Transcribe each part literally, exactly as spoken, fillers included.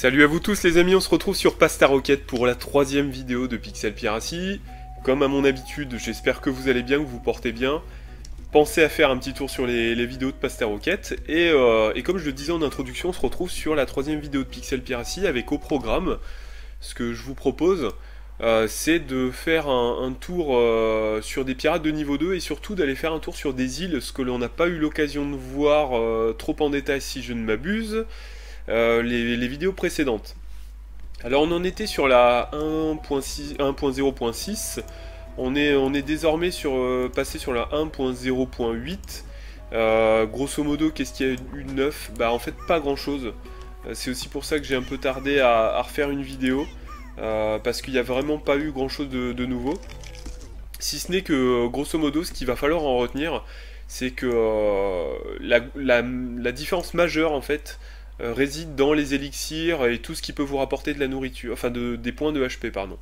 Salut à vous tous les amis, on se retrouve sur Pasta Rocket pour la troisième vidéo de Pixel Piracy. Comme à mon habitude, j'espère que vous allez bien, que vous portez bien. Pensez à faire un petit tour sur les, les vidéos de Pasta Rocket. Et, euh, et comme je le disais en introduction, on se retrouve sur la troisième vidéo de Pixel Piracy avec au programme, ce que je vous propose, euh, c'est de faire un, un tour euh, sur des pirates de niveau deux et surtout d'aller faire un tour sur des îles, ce que l'on n'a pas eu l'occasion de voir euh, trop en détail si je ne m'abuse. Euh, les, les vidéos précédentes. Alors on en était sur la un point zéro point six, on est, on est désormais sur, euh, passé sur la un point zéro point huit. euh, Grosso modo, qu'est-ce qu'il y a eu de neuf? Bah en fait pas grand chose. euh, C'est aussi pour ça que j'ai un peu tardé à, à refaire une vidéo, euh, parce qu'il n'y a vraiment pas eu grand chose de, de nouveau. Si ce n'est que grosso modo ce qu'il va falloir en retenir, c'est que euh, la, la, la différence majeure en fait réside dans les élixirs et tout ce qui peut vous rapporter de la nourriture, enfin de, des points de H P pardon.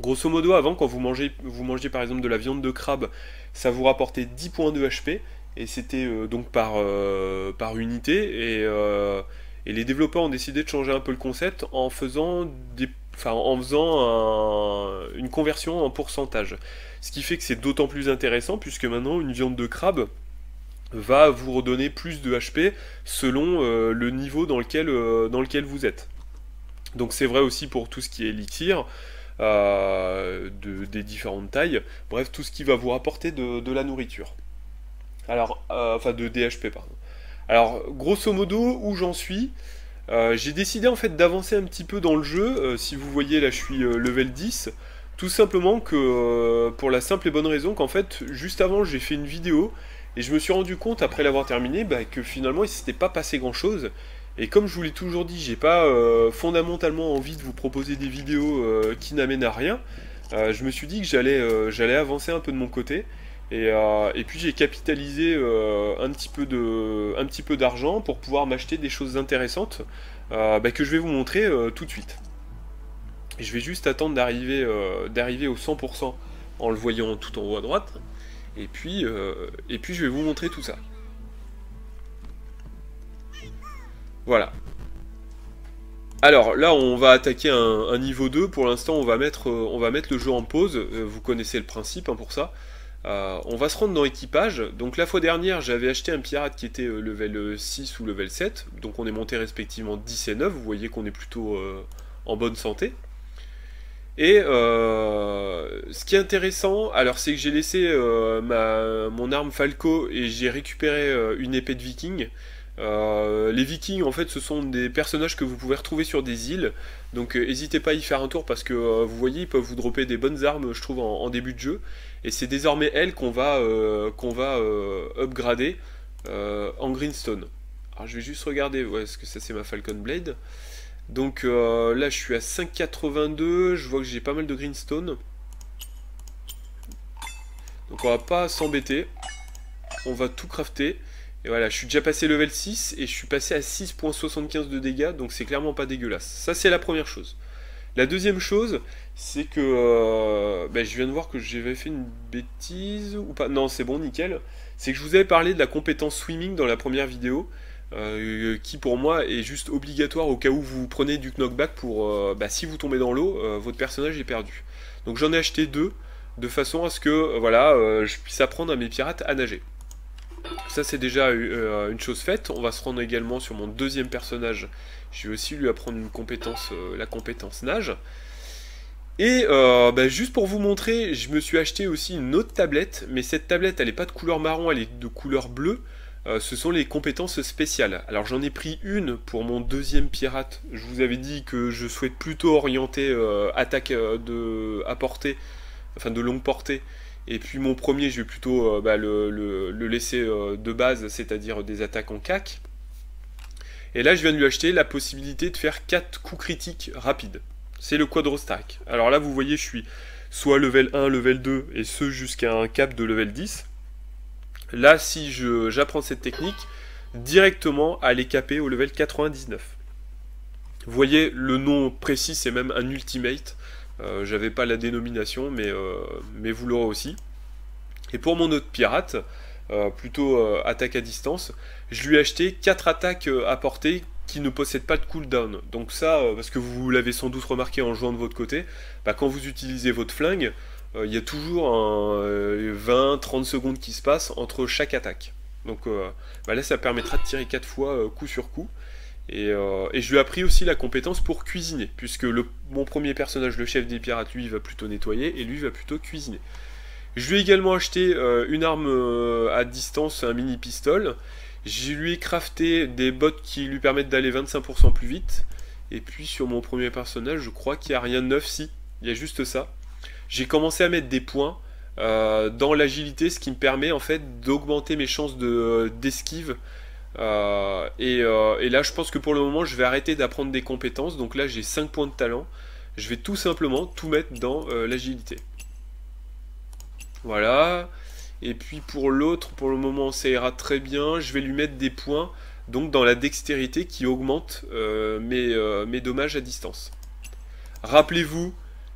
Grosso modo, avant, quand vous mangez, vous mangez par exemple de la viande de crabe, ça vous rapportait dix points de H P et c'était euh, donc par, euh, par unité, et, euh, et les développeurs ont décidé de changer un peu le concept en faisant des, enfin, en faisant un, une conversion en pourcentage, ce qui fait que c'est d'autant plus intéressant puisque maintenant une viande de crabe va vous redonner plus de H P selon euh, le niveau dans lequel, euh, dans lequel vous êtes. Donc c'est vrai aussi pour tout ce qui est élixir, euh, de, des différentes tailles, bref tout ce qui va vous rapporter de, de la nourriture. Alors, euh, enfin de D H P pardon. Alors grosso modo où j'en suis, euh, j'ai décidé en fait d'avancer un petit peu dans le jeu. euh, si vous voyez là je suis euh, level dix, tout simplement que euh, pour la simple et bonne raison qu'en fait juste avant j'ai fait une vidéo et je me suis rendu compte, après l'avoir terminé, bah, que finalement il ne s'était pas passé grand chose. Et comme je vous l'ai toujours dit, j'ai pas euh, fondamentalement envie de vous proposer des vidéos euh, qui n'amènent à rien. Euh, je me suis dit que j'allais euh, j'allais avancer un peu de mon côté. Et, euh, et puis j'ai capitalisé euh, un petit peu de, un petit peu d'argent pour pouvoir m'acheter des choses intéressantes euh, bah, que je vais vous montrer euh, tout de suite. Et je vais juste attendre d'arriver euh, d'arriver au cent pour cent en le voyant tout en haut à droite. Et puis, euh, et puis je vais vous montrer tout ça. Voilà. Alors là on va attaquer un, un niveau deux. Pour l'instant on va mettre, euh, on va mettre le jeu en pause. Euh, vous connaissez le principe hein, pour ça. Euh, on va se rendre dans équipage. Donc la fois dernière j'avais acheté un pirate qui était euh, level six ou level sept. Donc on est monté respectivement dix et neuf. Vous voyez qu'on est plutôt euh, en bonne santé. Et euh, ce qui est intéressant, alors c'est que j'ai laissé euh, ma, mon arme Falco et j'ai récupéré euh, une épée de viking. Euh, les vikings en fait ce sont des personnages que vous pouvez retrouver sur des îles. Donc n'hésitez euh, pas à y faire un tour parce que euh, vous voyez ils peuvent vous dropper des bonnes armes je trouve en, en début de jeu. Et c'est désormais elles qu'on va, euh, qu'on va euh, upgrader euh, en greenstone. Alors je vais juste regarder, ouais, est-ce que ça c'est ma Falcon Blade? Donc euh, là je suis à cinq virgule quatre-vingt-deux, je vois que j'ai pas mal de greenstone. Donc on va pas s'embêter, on va tout crafter. Et voilà, je suis déjà passé level six et je suis passé à six virgule soixante-quinze de dégâts, donc c'est clairement pas dégueulasse. Ça c'est la première chose. La deuxième chose, c'est que euh, bah, je viens de voir que j'avais fait une bêtise ou pas. Non c'est bon, nickel. C'est que je vous avais parlé de la compétence swimming dans la première vidéo. Euh, qui pour moi est juste obligatoire au cas où vous prenez du knockback pour euh, bah, si vous tombez dans l'eau, euh, votre personnage est perdu. Donc j'en ai acheté deux de façon à ce que euh, voilà, euh, je puisse apprendre à mes pirates à nager. Ça c'est déjà euh, une chose faite. On va se rendre également sur mon deuxième personnage. Je vais aussi lui apprendre une compétence, euh, la compétence nage. Et euh, bah, juste pour vous montrer, je me suis acheté aussi une autre tablette, mais cette tablette elle n'est pas de couleur marron, elle est de couleur bleue. Euh, ce sont les compétences spéciales. Alors j'en ai pris une pour mon deuxième pirate. Je vous avais dit que je souhaite plutôt orienter euh, attaque euh, de à portée, enfin de longue portée. Et puis mon premier, je vais plutôt euh, bah, le, le, le laisser euh, de base, c'est-à-dire des attaques en cac. Et là, je viens de lui acheter la possibilité de faire quatre coups critiques rapides. C'est le quadrostack. Alors là, vous voyez, je suis soit level un, level deux, et ce jusqu'à un cap de level dix. Là, si j'apprends cette technique, directement à les caper au level quatre-vingt-dix-neuf. Vous voyez, le nom précis, c'est même un ultimate. Euh, J'avais pas la dénomination, mais, euh, mais vous l'aurez aussi. Et pour mon autre pirate, euh, plutôt euh, attaque à distance, je lui ai acheté quatre attaques à portée qui ne possède pas de cooldown. Donc ça, parce que vous l'avez sans doute remarqué en jouant de votre côté, bah quand vous utilisez votre flingue, il euh, y a toujours euh, vingt trente secondes qui se passent entre chaque attaque. Donc euh, bah là, ça permettra de tirer quatre fois euh, coup sur coup. Et, euh, et je lui ai appris aussi la compétence pour cuisiner, puisque le, mon premier personnage, le chef des pirates, lui, va plutôt nettoyer, et lui va plutôt cuisiner. Je lui ai également acheté euh, une arme euh, à distance, un mini pistolet. Je lui ai crafté des bottes qui lui permettent d'aller vingt-cinq pour cent plus vite. Et puis sur mon premier personnage, je crois qu'il n'y a rien de neuf, si, il y a juste ça. J'ai commencé à mettre des points euh, dans l'agilité, ce qui me permet en fait d'augmenter mes chances de, d'esquive. Euh, et, euh, et là je pense que pour le moment je vais arrêter d'apprendre des compétences. Donc là j'ai cinq points de talent. Je vais tout simplement tout mettre dans euh, l'agilité. Voilà. Et puis pour l'autre, pour le moment ça ira très bien. Je vais lui mettre des points donc dans la dextérité qui augmente euh, mes, euh, mes dommages à distance. Rappelez-vous,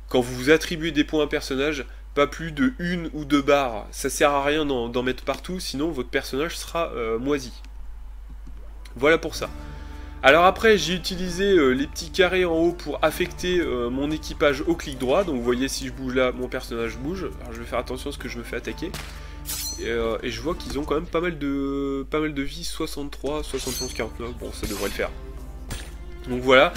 quand vous attribuez des points à un personnage, pas plus de une ou deux barres. Ça sert à rien d'en mettre partout, sinon votre personnage sera euh, moisi. Voilà pour ça. Alors après, j'ai utilisé euh, les petits carrés en haut pour affecter euh, mon équipage au clic droit. Donc vous voyez, si je bouge là, mon personnage bouge. Alors je vais faire attention à ce que je me fais attaquer. Et, euh, et je vois qu'ils ont quand même pas mal de pas mal de vie, soixante-trois, soixante et onze, quarante-neuf. Bon, ça devrait le faire. Donc voilà.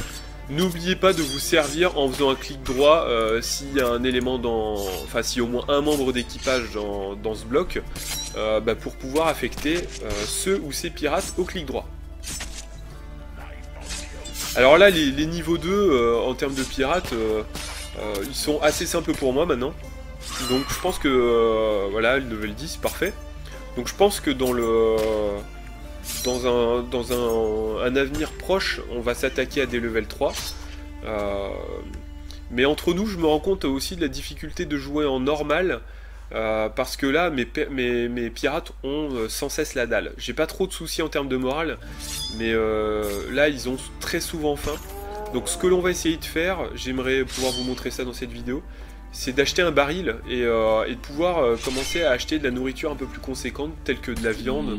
N'oubliez pas de vous servir en faisant un clic droit euh, s'il y a un élément dans, enfin si au moins un membre d'équipage dans, dans ce bloc, euh, bah, pour pouvoir affecter euh, ceux ou ces pirates au clic droit. Alors là, les, les niveaux deux, euh, en termes de pirates, euh, euh, ils sont assez simples pour moi maintenant. Donc je pense que... Euh, voilà, le level dix, parfait. Donc je pense que dans le... Dans un, dans un, un avenir proche, on va s'attaquer à des level trois. Euh, mais entre nous, je me rends compte aussi de la difficulté de jouer en normal. Euh, parce que là, mes, mes, mes pirates ont euh, sans cesse la dalle. J'ai pas trop de soucis en termes de morale, mais euh, là, ils ont très souvent faim. Donc ce que l'on va essayer de faire, j'aimerais pouvoir vous montrer ça dans cette vidéo, c'est d'acheter un baril et, euh, et de pouvoir euh, commencer à acheter de la nourriture un peu plus conséquente, telle que de la viande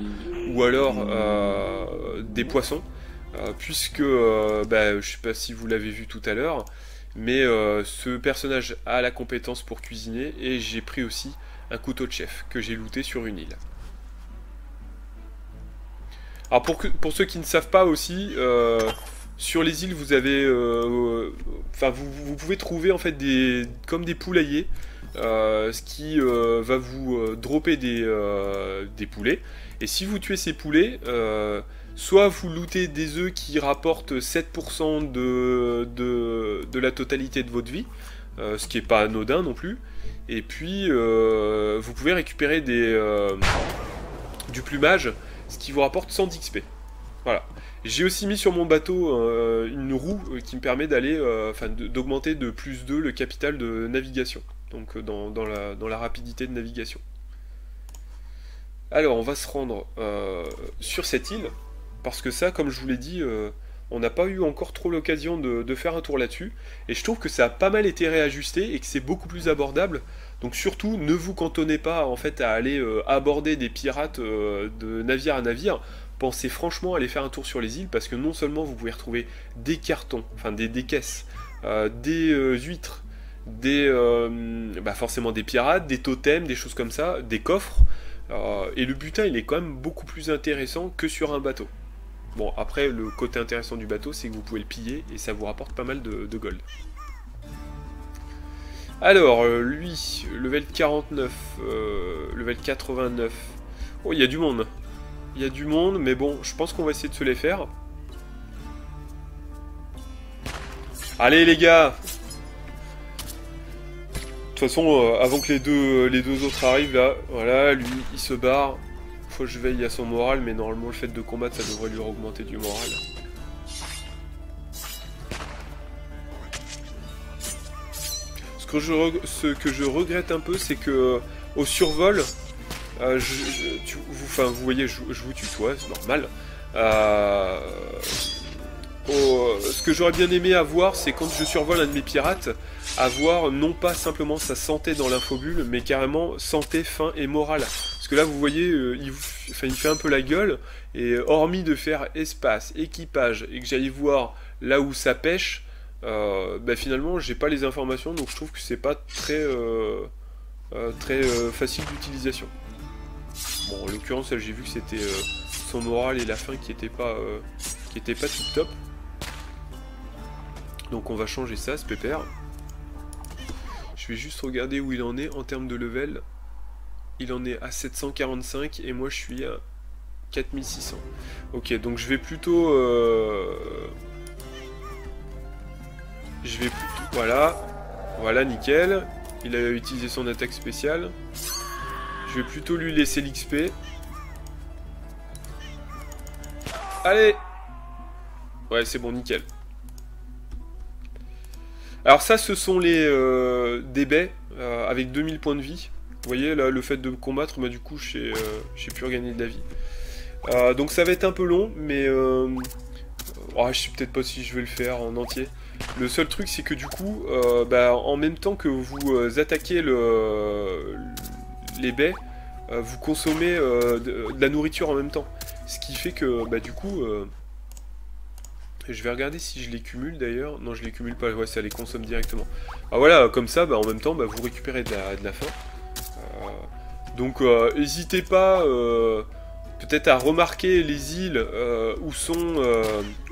ou alors euh, des poissons, euh, puisque, euh, bah, je sais pas si vous l'avez vu tout à l'heure, mais euh, ce personnage a la compétence pour cuisiner, et j'ai pris aussi un couteau de chef que j'ai looté sur une île. Alors pour, que, pour ceux qui ne savent pas aussi, euh, sur les îles vous avez, euh, enfin vous, vous pouvez trouver en fait des comme des poulaillers, euh, ce qui euh, va vous euh, dropper des, euh, des poulets, et si vous tuez ces poulets, euh, soit vous lootez des œufs qui rapportent sept pour cent de, de, de la totalité de votre vie, euh, ce qui n'est pas anodin non plus. Et puis euh, vous pouvez récupérer des, euh, du plumage, ce qui vous rapporte cent d'X P. Voilà. J'ai aussi mis sur mon bateau euh, une roue qui me permet d'aller, euh, enfin, d'augmenter de plus deux le capital de navigation, donc dans, dans, la, dans la rapidité de navigation. Alors on va se rendre euh, sur cette île. Parce que ça, comme je vous l'ai dit, euh, on n'a pas eu encore trop l'occasion de, de faire un tour là-dessus. Et je trouve que ça a pas mal été réajusté et que c'est beaucoup plus abordable. Donc surtout, ne vous cantonnez pas en fait à aller euh, aborder des pirates euh, de navire à navire. Pensez franchement à aller faire un tour sur les îles, parce que non seulement vous pouvez retrouver des cartons, enfin des, des caisses, euh, des euh, huîtres, des, euh, bah forcément des pirates, des totems, des choses comme ça, des coffres. Euh, et le butin, il est quand même beaucoup plus intéressant que sur un bateau. Bon, après, le côté intéressant du bateau, c'est que vous pouvez le piller et ça vous rapporte pas mal de, de gold. Alors, lui, level quarante-neuf, euh, level quatre-vingt-neuf. Oh, il y a du monde. Il y a du monde, mais bon, je pense qu'on va essayer de se les faire. Allez, les gars! De toute façon, euh, avant que les deux, les deux autres arrivent, là, voilà, lui, il se barre. Faut que je veille à son moral, mais normalement le fait de combattre ça devrait lui augmenter du moral. Ce que je, ce que je regrette un peu, c'est que au survol, euh, je, je, tu, vous, enfin, vous voyez, je, je vous tutoie, c'est normal. Euh, oh, ce que j'aurais bien aimé avoir, c'est quand je survole un de mes pirates, avoir non pas simplement sa santé dans l'infobule, mais carrément santé, faim et morale. Parce que là, vous voyez, euh, il, enfin, il fait un peu la gueule. Et hormis de faire espace, équipage, et que j'aille voir là où ça pêche, euh, ben, finalement, j'ai pas les informations. Donc je trouve que c'est pas très, euh, euh, très euh, facile d'utilisation. Bon, en l'occurrence, j'ai vu que c'était euh, son moral et la fin qui n'étaient pas, euh, qui étaient pas tip top. Donc on va changer ça, ce pépère. Je vais juste regarder où il en est en termes de level. Il en est à sept cent quarante-cinq et moi je suis à quatre mille six cents. Ok, donc je vais plutôt... Euh... Je vais plutôt... Voilà. Voilà, nickel. Il a utilisé son attaque spéciale. Je vais plutôt lui laisser l'X P. Allez! Ouais, c'est bon, nickel. Alors ça, ce sont les euh, des baies euh, avec deux mille points de vie. Vous voyez, là, le fait de combattre, bah, du coup, j'ai euh, pu regagner de la vie. Euh, donc ça va être un peu long, mais... Euh, oh, je sais peut-être pas si je vais le faire en entier. Le seul truc, c'est que du coup, euh, bah, en même temps que vous attaquez le, les baies, euh, vous consommez euh, de, de la nourriture en même temps. Ce qui fait que, bah, du coup... Euh, je vais regarder si je les cumule d'ailleurs. Non, je les cumule pas. Ouais, ça les consomme directement. Ah voilà, comme ça, bah, en même temps, bah, vous récupérez de la, de la faim. Euh, donc, euh, n'hésitez pas euh, peut-être à remarquer les îles euh, où, sont, euh,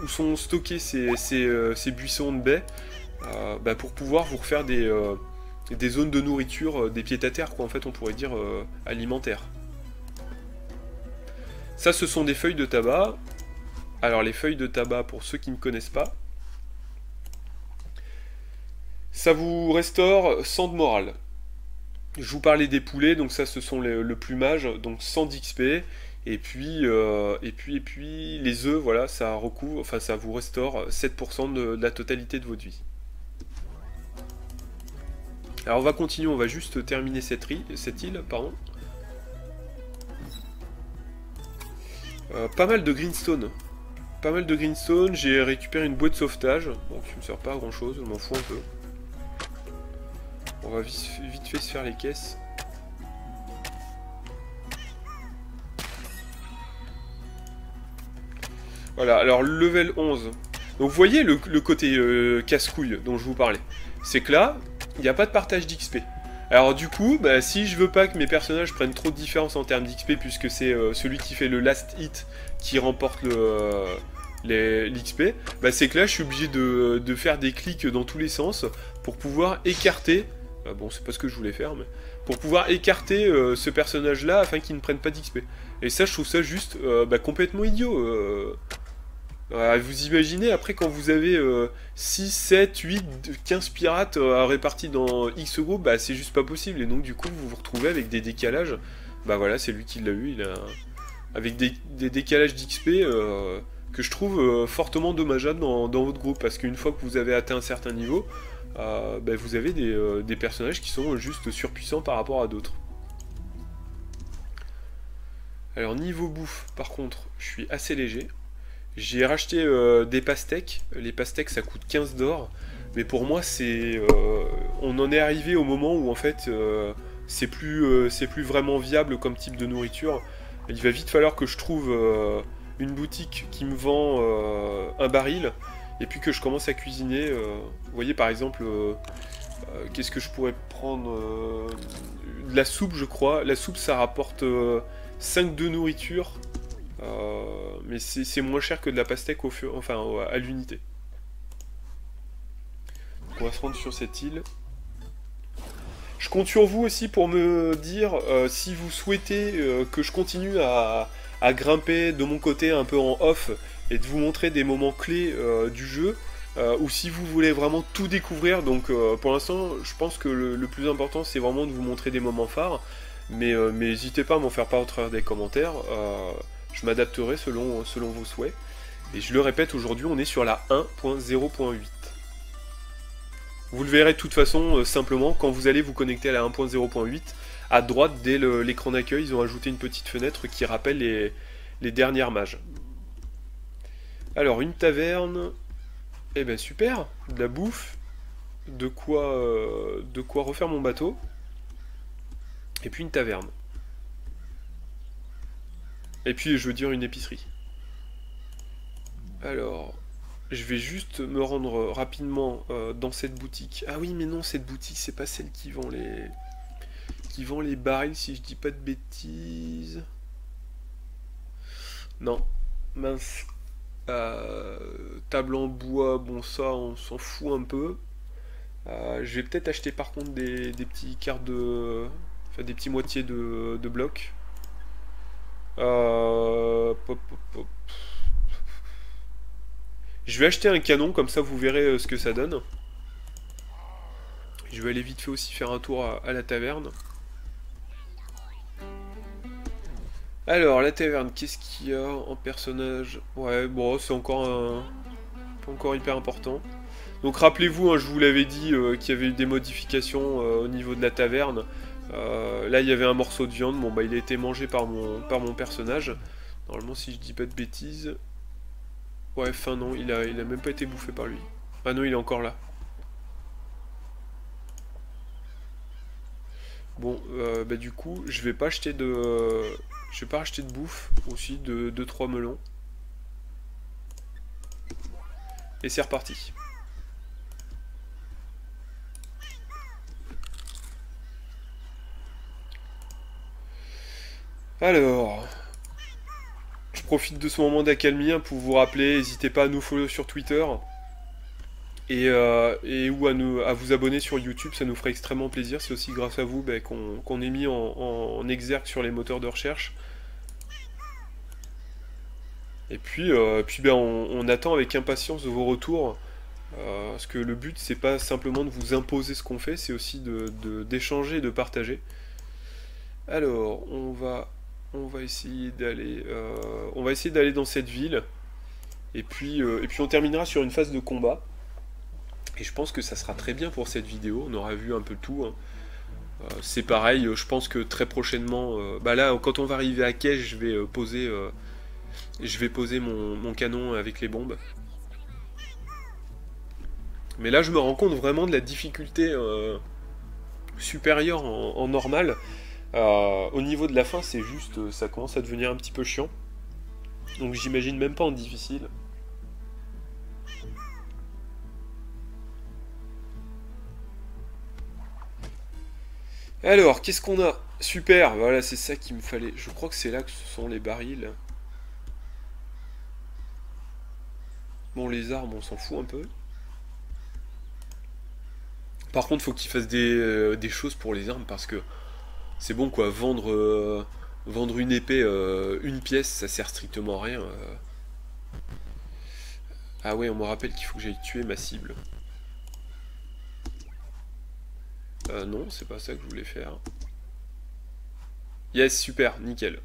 où sont stockés ces, ces, euh, ces buissons de baies euh, bah, pour pouvoir vous refaire des, euh, des zones de nourriture, euh, des pieds-à-terre, quoi. En fait, on pourrait dire euh, alimentaire. Ça, ce sont des feuilles de tabac. Alors les feuilles de tabac, pour ceux qui ne connaissent pas, ça vous restaure cent de morale. Je vous parlais des poulets, donc ça ce sont les, le plumage, donc cent d'X P, et puis euh, et puis et puis les œufs, voilà, ça recouvre, enfin ça vous restaure sept pour cent de, de la totalité de votre vie. Alors on va continuer, on va juste terminer cette, cette île, pardon. Euh, pas mal de greenstone. Pas mal de greenstone, j'ai récupéré une boîte de sauvetage, bon, qui me sert pas à grand chose, je m'en fous un peu. On va vite, vite fait se faire les caisses. Voilà, alors level onze. Donc vous voyez le, le côté euh, casse-couille dont je vous parlais. C'est que là, il n'y a pas de partage d'X P. Alors du coup, bah, si je veux pas que mes personnages prennent trop de différence en termes d'X P, puisque c'est euh, celui qui fait le last hit qui remporte le... Euh, l'X P, bah c'est que là je suis obligé de, de faire des clics dans tous les sens pour pouvoir écarter, bah bon c'est pas ce que je voulais faire, mais pour pouvoir écarter euh, ce personnage là afin qu'il ne prenne pas d'X P. Et ça je trouve ça juste euh, bah, complètement idiot. Euh... Alors, vous imaginez après quand vous avez euh, six, sept, huit, quinze pirates euh, répartis dans X groupes, bah c'est juste pas possible et donc du coup vous vous retrouvez avec des décalages, bah voilà c'est lui qui l'a eu, il a... avec des, des décalages d'X P euh, que je trouve euh, fortement dommageable dans, dans votre groupe parce qu'une fois que vous avez atteint un certain niveau, euh, bah, vous avez des, euh, des personnages qui sont juste surpuissants par rapport à d'autres. Alors niveau bouffe, par contre, je suis assez léger. J'ai racheté euh, des pastèques. Les pastèques, ça coûte quinze d'or, mais pour moi, c'est, euh, on en est arrivé au moment où en fait, euh, c'est plus, euh, c'est plus vraiment viable comme type de nourriture. Il va vite falloir que je trouve euh, une boutique qui me vend euh, un baril et puis que je commence à cuisiner. Euh, vous voyez par exemple, euh, euh, qu'est-ce que je pourrais prendre euh, de la soupe je crois. La soupe ça rapporte euh, cinq de nourriture, euh, mais c'est moins cher que de la pastèque au feu, enfin à l'unité. On va se rendre sur cette île. Je compte sur vous aussi pour me dire euh, si vous souhaitez euh, que je continue à, à grimper de mon côté un peu en off et de vous montrer des moments clés euh, du jeu euh, ou si vous voulez vraiment tout découvrir. Donc euh, pour l'instant je pense que le, le plus important c'est vraiment de vous montrer des moments phares, mais euh, mais n'hésitez pas à m'en faire part au travers des commentaires, euh, je m'adapterai selon, selon vos souhaits. Et je le répète, aujourd'hui on est sur la un point zéro point huit. Vous le verrez de toute façon, euh, simplement, quand vous allez vous connecter à la un point zéro point huit, à droite, dès l'écran d'accueil, ils ont ajouté une petite fenêtre qui rappelle les, les dernières mages. Alors, une taverne... Eh ben super, de la bouffe, de quoi, euh, de quoi refaire mon bateau, et puis une taverne. Et puis je veux dire une épicerie. Alors, je vais juste me rendre rapidement euh, dans cette boutique. Ah oui, mais non, cette boutique, c'est pas celle qui vend les... qui vend les barils, si je dis pas de bêtises. Non, mince. Euh, table en bois, bon ça, on s'en fout un peu. Euh, je vais peut-être acheter par contre des, des petits quarts de... Enfin, des petits moitiés de, de blocs. Euh... Pop, pop, pop. Je vais acheter un canon, comme ça vous verrez ce que ça donne. Je vais aller vite fait aussi faire un tour à, à la taverne. Alors, la taverne, qu'est-ce qu'il y a en personnage? Ouais, bon, c'est encore un... pas encore hyper important. Donc rappelez-vous, hein, je vous l'avais dit, euh, qu'il y avait eu des modifications euh, au niveau de la taverne. Euh, là, il y avait un morceau de viande. Bon, bah, il a été mangé par mon, par mon personnage. Normalement, si je dis pas de bêtises... Ouais, fin non, il a, il a même pas été bouffé par lui. Ah non, il est encore là. Bon, euh, bah du coup, je vais pas acheter de... Euh, je vais pas acheter de bouffe, aussi, de deux trois melons. Et c'est reparti. Alors... Je profite de ce moment d'accalmie pour vous rappeler, n'hésitez pas à nous follow sur Twitter et, euh, et ou à, nous, à vous abonner sur YouTube, ça nous ferait extrêmement plaisir. C'est aussi grâce à vous bah, qu'on qu'on est mis en, en exergue sur les moteurs de recherche. Et puis, euh, puis bah, on, on attend avec impatience de vos retours, euh, parce que le but c'est pas simplement de vous imposer ce qu'on fait, c'est aussi de, d'échanger et de partager. Alors, on va... On va essayer d'aller euh, on va essayer d'aller dans cette ville et puis, euh, et puis on terminera sur une phase de combat. Et je pense que ça sera très bien pour cette vidéo. On aura vu un peu tout, hein. euh, C'est pareil, je pense que très prochainement euh, bah là quand on va arriver à Kej, je vais poser euh, Je vais poser mon, mon canon avec les bombes. Mais là je me rends compte vraiment de la difficulté euh, supérieure en, en normal. Euh, au niveau de la fin, c'est juste, ça commence à devenir un petit peu chiant. Donc j'imagine même pas en difficile. Alors, qu'est-ce qu'on a? Super, voilà, c'est ça qu'il me fallait. Je crois que c'est là que ce sont les barils. Bon, les armes, on s'en fout un peu. Par contre, faut qu'il fasse des, euh, des choses pour les armes, parce que... C'est bon quoi, vendre, euh, vendre une épée, euh, une pièce, ça sert strictement à rien. Euh. Ah ouais, on me rappelle qu'il faut que j'aille tuer ma cible. Euh, non, c'est pas ça que je voulais faire. Yes, super, nickel.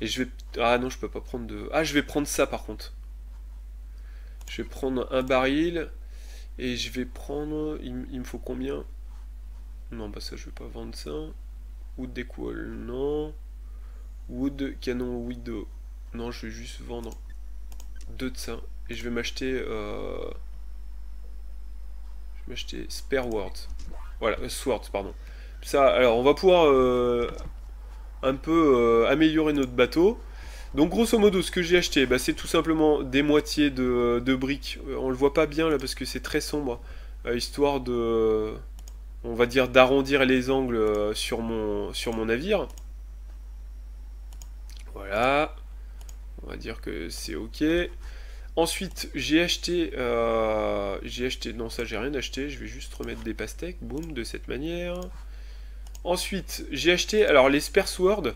Et je vais... Ah non, je peux pas prendre de... Ah, je vais prendre ça par contre. Je vais prendre un baril. Et je vais prendre... Il, il me faut combien ? Non, bah ça, je vais pas vendre ça. Wood equal, non. Wood, canon, widow. Non, je vais juste vendre deux de ça. Et je vais m'acheter... Euh... Je vais m'acheter Spare Words. Voilà, euh, Swords, pardon. Ça, alors, on va pouvoir euh, un peu euh, améliorer notre bateau. Donc, grosso modo, ce que j'ai acheté, bah, c'est tout simplement des moitiés de, de briques. On le voit pas bien, là, parce que c'est très sombre. Euh, histoire de... on va dire d'arrondir les angles sur mon, sur mon navire. Voilà. On va dire que c'est ok. Ensuite, j'ai acheté... Euh, j'ai acheté... Non, ça, j'ai rien acheté. Je vais juste remettre des pastèques. Boum, de cette manière. Ensuite, j'ai acheté... Alors, les Spare Swords,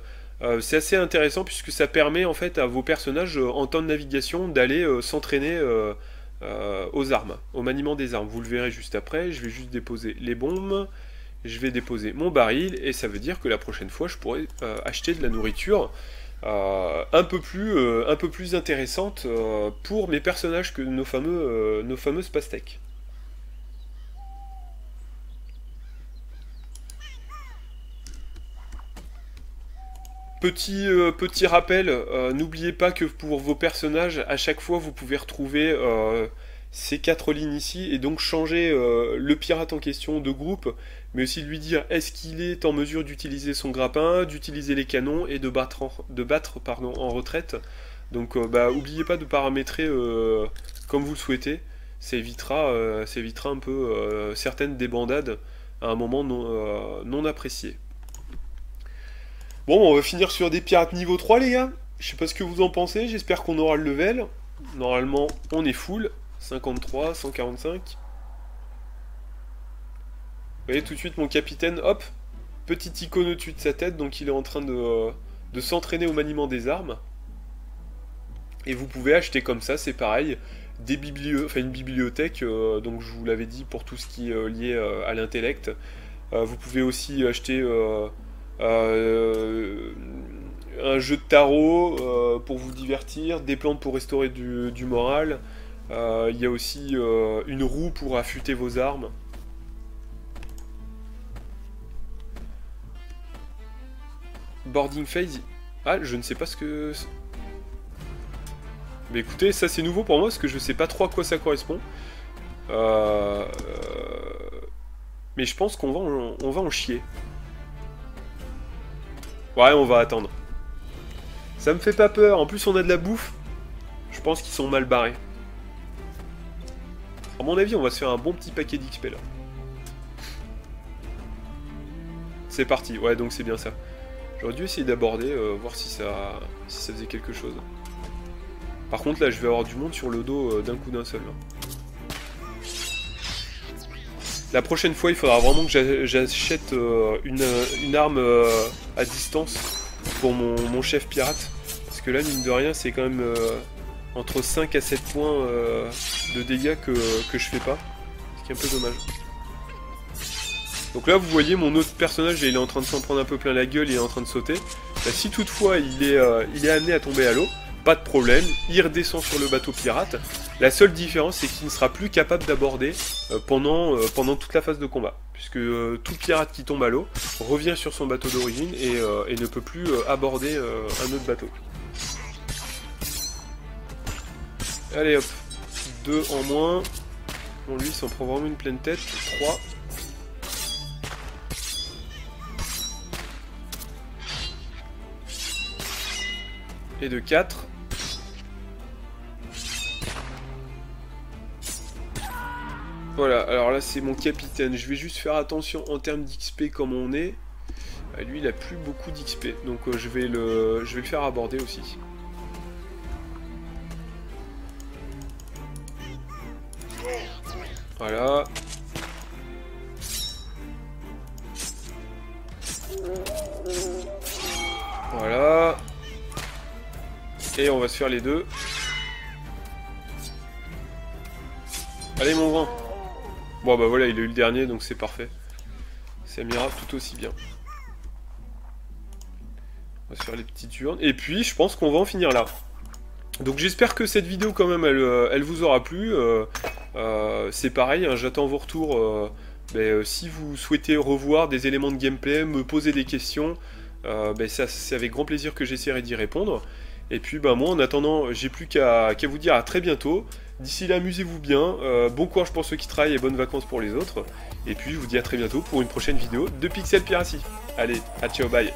euh, c'est assez intéressant puisque ça permet en fait à vos personnages euh, en temps de navigation d'aller euh, s'entraîner... Euh, Euh, aux armes, au maniement des armes. Vous le verrez juste après, je vais juste déposer les bombes, je vais déposer mon baril, et ça veut dire que la prochaine fois je pourrai euh, acheter de la nourriture euh, un, peu plus, euh, un peu plus intéressante euh, pour mes personnages que nos, fameux, euh, nos fameuses pastèques. Petit, euh, petit rappel, euh, n'oubliez pas que pour vos personnages, à chaque fois, vous pouvez retrouver euh, ces quatre lignes ici, et donc changer euh, le pirate en question de groupe, mais aussi de lui dire est-ce qu'il est en mesure d'utiliser son grappin, d'utiliser les canons et de battre en, de battre, pardon, en retraite. Donc euh, bah, n'oubliez pas de paramétrer euh, comme vous le souhaitez, ça évitera, euh, ça évitera un peu euh, certaines débandades à un moment non, euh, non apprécié. Bon, on va finir sur des pirates niveau trois les gars, je sais pas ce que vous en pensez, j'espère qu'on aura le level, normalement on est full, cinquante-trois, cent quarante-cinq. Vous voyez tout de suite mon capitaine, hop, petite icône au-dessus de sa tête, donc il est en train de, euh, de s'entraîner au maniement des armes. Et vous pouvez acheter comme ça, c'est pareil, des biblio... enfin, une bibliothèque, euh, donc je vous l'avais dit pour tout ce qui est euh, lié euh, à l'intellect. Euh, vous pouvez aussi acheter euh, euh, un jeu de tarot euh, pour vous divertir, des plantes pour restaurer du, du moral. Euh, il y a aussi euh, une roue pour affûter vos armes. Boarding phase. Ah, je ne sais pas ce que... Mais écoutez, ça c'est nouveau pour moi, parce que je sais pas trop à quoi ça correspond. Euh... Mais je pense qu'on va, en... on va en chier. Ouais, on va attendre. Ça me fait pas peur, en plus on a de la bouffe. Je pense qu'ils sont mal barrés. À mon avis, on va se faire un bon petit paquet d'X P là. C'est parti, ouais, donc c'est bien ça. J'aurais dû essayer d'aborder, euh, voir si ça, si ça faisait quelque chose. Par contre, là, je vais avoir du monde sur le dos euh, d'un coup d'un seul. Là. La prochaine fois, il faudra vraiment que j'achète euh, une, une arme euh, à distance pour mon, mon chef pirate. Parce que là, mine de rien, c'est quand même euh, entre cinq à sept points euh, de dégâts que, que je fais pas. Ce qui est un peu dommage. Donc là vous voyez mon autre personnage il est en train de s'en prendre un peu plein la gueule, il est en train de sauter. Bah, si toutefois il est, euh, il est amené à tomber à l'eau, pas de problème, il redescend sur le bateau pirate. La seule différence c'est qu'il ne sera plus capable d'aborder euh, pendant, euh, pendant toute la phase de combat. Puisque euh, tout pirate qui tombe à l'eau revient sur son bateau d'origine et, euh, et ne peut plus euh, aborder euh, un autre bateau. Allez hop, deux en moins. Bon lui il s'en prend vraiment une pleine tête, trois. Et de quatre. Voilà, alors là c'est mon capitaine. Je vais juste faire attention en termes d'X P comme on est. Bah, lui il a plus beaucoup d'X P. Donc euh, je vais le je vais le faire aborder aussi. Voilà. Voilà. Et on va se faire les deux. Allez mon grand. Bon bah voilà il a eu le dernier donc c'est parfait. Ça m'ira tout aussi bien. On va se faire les petites urnes. Et puis je pense qu'on va en finir là. Donc j'espère que cette vidéo quand même elle, elle vous aura plu. Euh, euh, c'est pareil hein, j'attends vos retours. Euh, bah, euh, si vous souhaitez revoir des éléments de gameplay, me poser des questions. Euh, bah, c'est avec grand plaisir que j'essaierai d'y répondre. Et puis ben moi en attendant j'ai plus qu'à qu'à vous dire à très bientôt. D'ici là amusez-vous bien, euh, bon courage pour ceux qui travaillent et bonnes vacances pour les autres. Et puis je vous dis à très bientôt pour une prochaine vidéo de Pixel Piracy. Allez, à ciao bye.